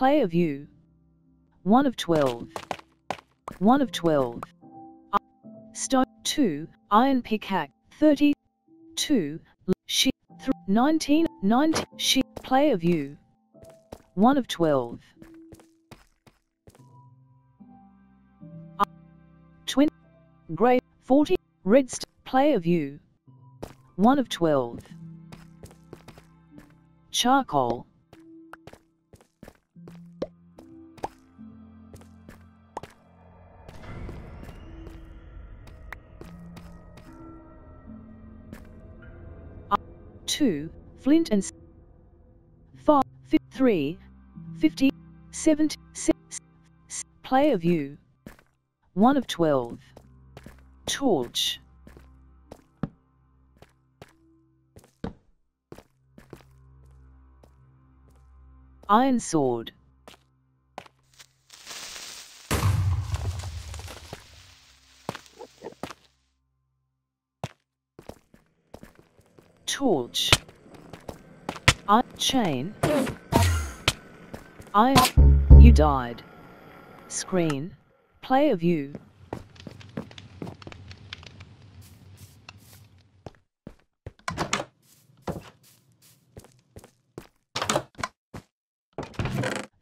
Play of you. 1 of 12. 1 of 12. Stone 2, iron pickaxe 30. 2, sheep 3, 19, 19, sheep. Play of you. 1 of 12. 20, grey 40, red. Play of you. 1 of 12. Charcoal. 2, flint and 5, 3, 50, 70, 6, play of you. 1 of 12. Torch. 1 sword. 2 chain. You died. Screen. Play of you.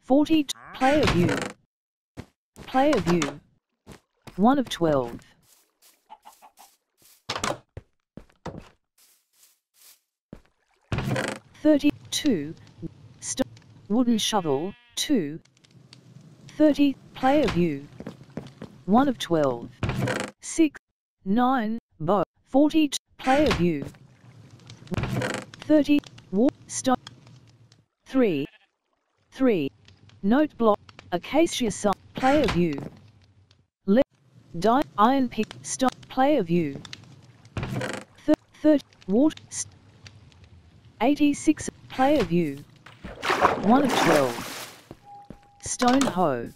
40. Play of you. Play of you. 1 of 12. 32, wooden shovel, 2, 30, play of you. 1 of 12, 6, 9, bow, 40, play of you. 30, war, 3, 3, note block, acacia side, play of you. Left, die, iron pick, stop, play of you. 30, water, 86, play of you. 1 of 12. Stone hoe.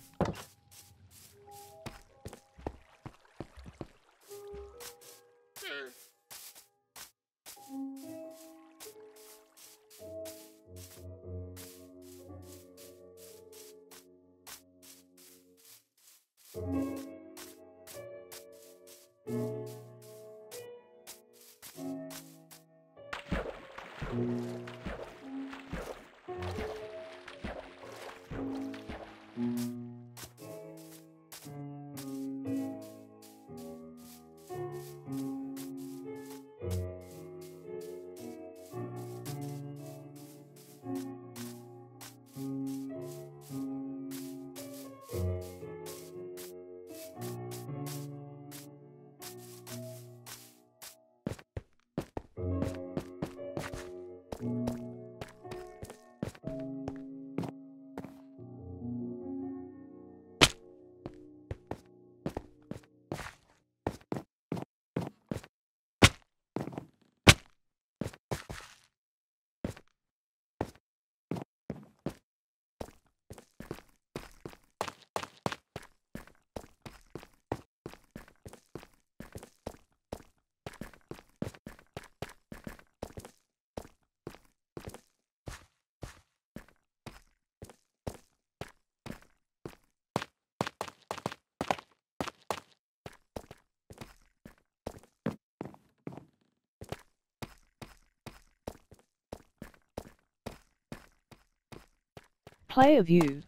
1 of you.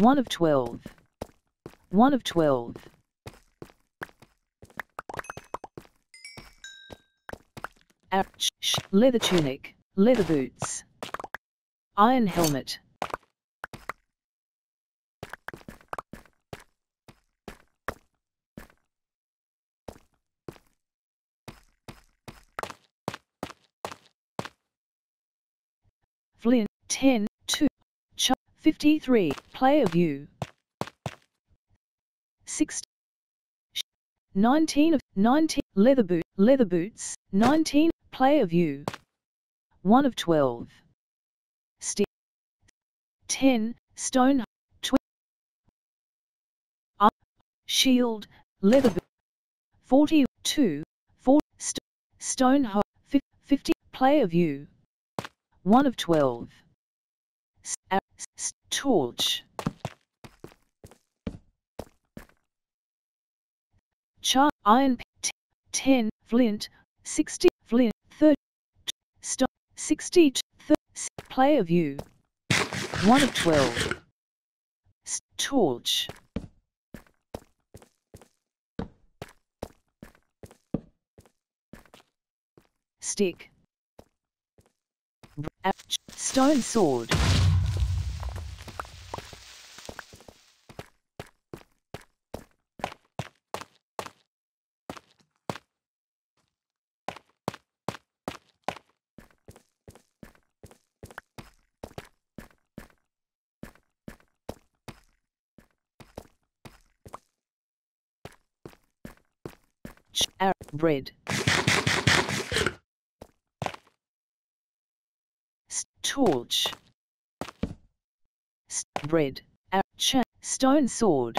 1 of 12. 1 of 12. 8 leather tunic, leather boots, iron helmet. Flint 10. 53, play of you. 6, 19 of 19, leather boots, 19, play of you. 1 of 12. Stick 10, stone 20, shield, leather boot 42, 4, stone 50, play of you. 1 of 12. Torch. Char iron pit 10 flint 60 flint 30 stop 60 30 play of you 1 of 12 torch stick stone sword bread torch bread stone sword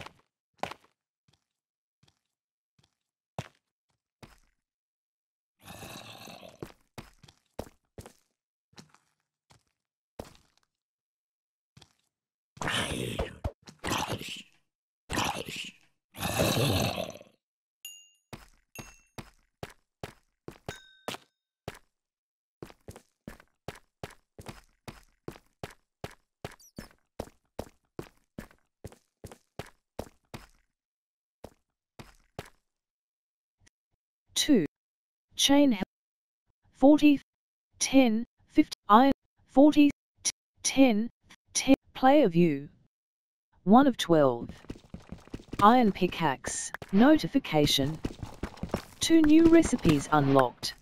chain 40 10 50 iron 40 10 10 play of you 1 of 12 iron pickaxe notification 2 new recipes unlocked .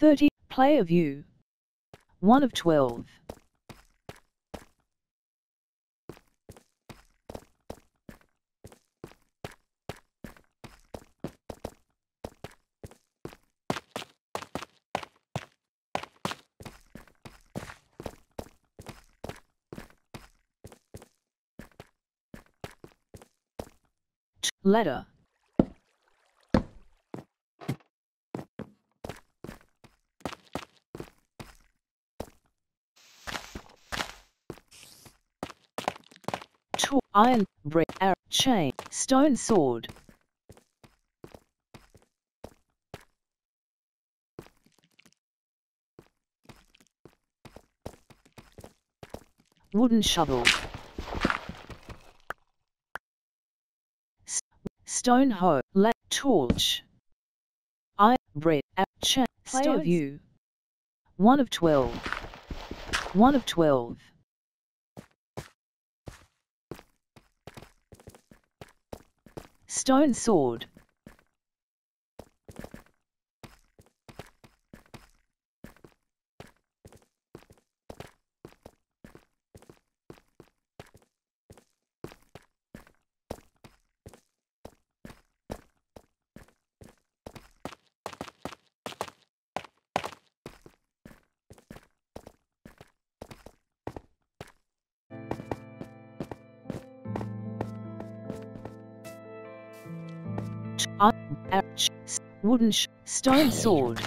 30 play of you 1 of 12 ladder tool iron brick arrow chain stone sword wooden shovel stone hoe, torch, bread, play of you, 1 of 12, 1 of 12, stone sword, wooden stone sword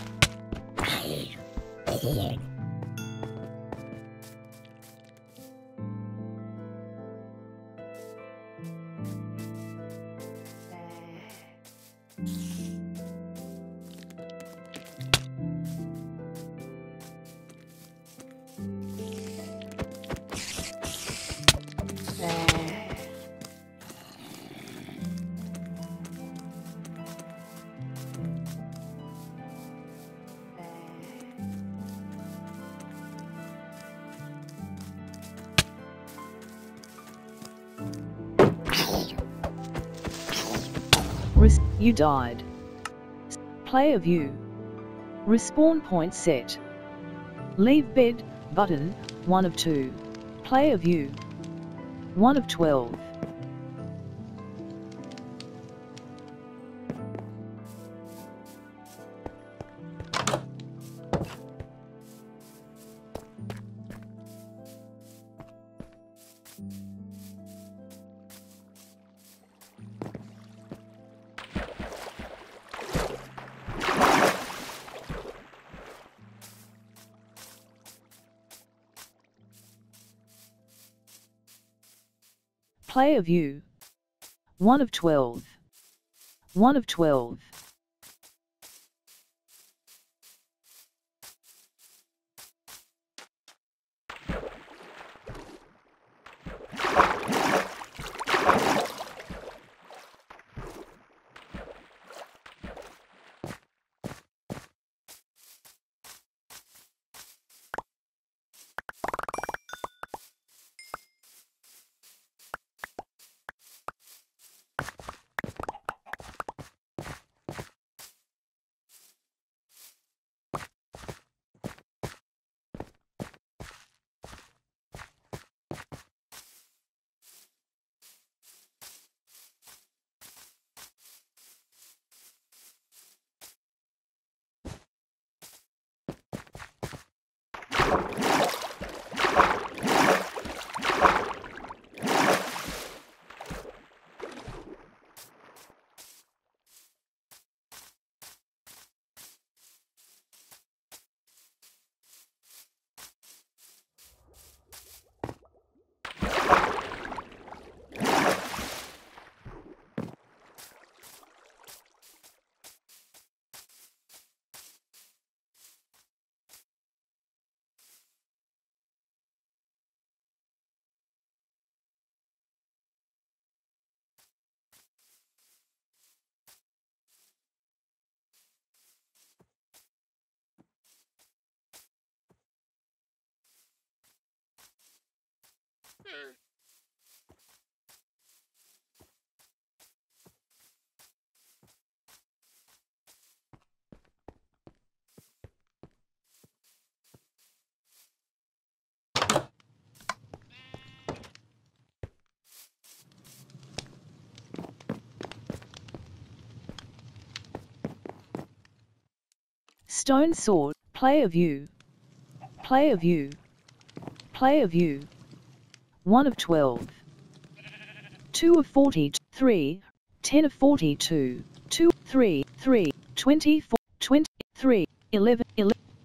you died. Play of you. Respawn point set. Leave bed, button, 1 of 2. Play of you. 1 of 12. play of you. 1 of 12. 1 of 12. 1 stone sword, play of you. Play of you. Play of you. 1 of 12. 2 of 43. 10 of 42. 2, 3, 3. 24. 23. 11.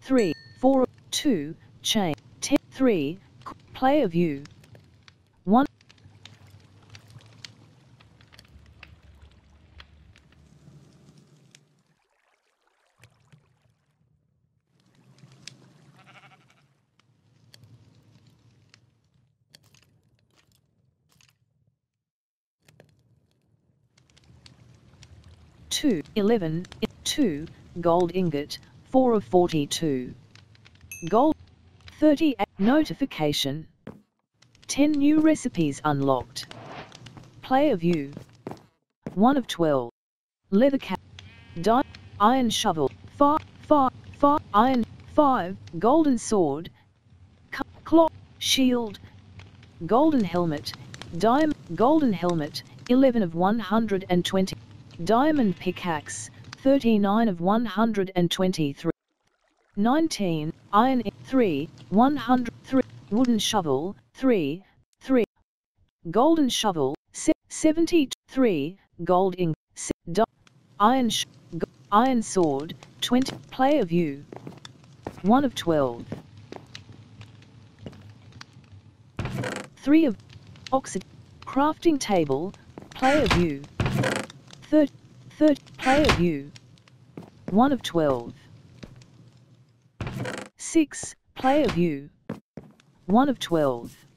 3, 4. 2. Chain. 10. 3. Play of you. 1. 2, 11, 2, gold ingot, 4 of 42. Gold, 38, notification. 10 new recipes unlocked. Play of you. 1 of 12. Leather cap, die, iron shovel, five, iron, 5, golden sword, clock, shield, golden helmet, diamond, golden helmet, 11 of 120. Diamond pickaxe, 39 of 123. 19, iron, 3, 103, wooden shovel, 3, 3, golden shovel, 73, gold ink, iron, iron sword, 20, play of you. 1 of 12. 3 of, oxid, crafting table, play of you. 30, play of you. 1 of 12. 6, play of you. 1 of 12.